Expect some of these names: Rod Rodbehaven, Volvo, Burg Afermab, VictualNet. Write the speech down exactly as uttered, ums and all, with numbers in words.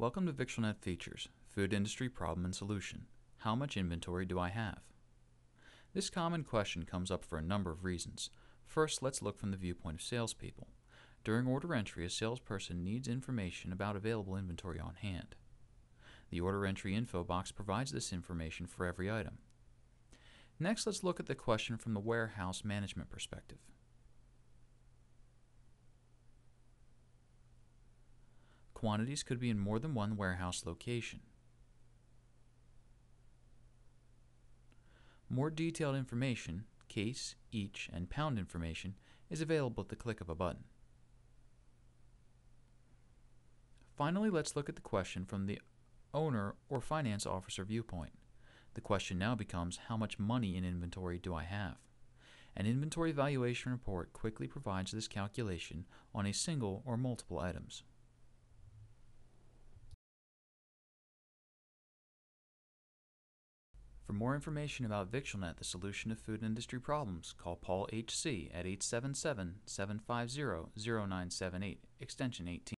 Welcome to VictualNet Features, Food Industry Problem and Solution. How much inventory do I have? This common question comes up for a number of reasons. First, let's look from the viewpoint of salespeople. During order entry, a salesperson needs information about available inventory on hand. The order entry info box provides this information for every item. Next, let's look at the question from the warehouse management perspective. Quantities could be in more than one warehouse location. More detailed information, case, each, and pound information, is available at the click of a button. Finally, let's look at the question from the owner or finance officer viewpoint. The question now becomes, how much money in inventory do I have? An inventory valuation report quickly provides this calculation on a single or multiple items. For more information about VictualNet, the solution to food industry problems, call Paul H C at eight seven seven, seven five zero, zero nine seven eight, extension eighteen.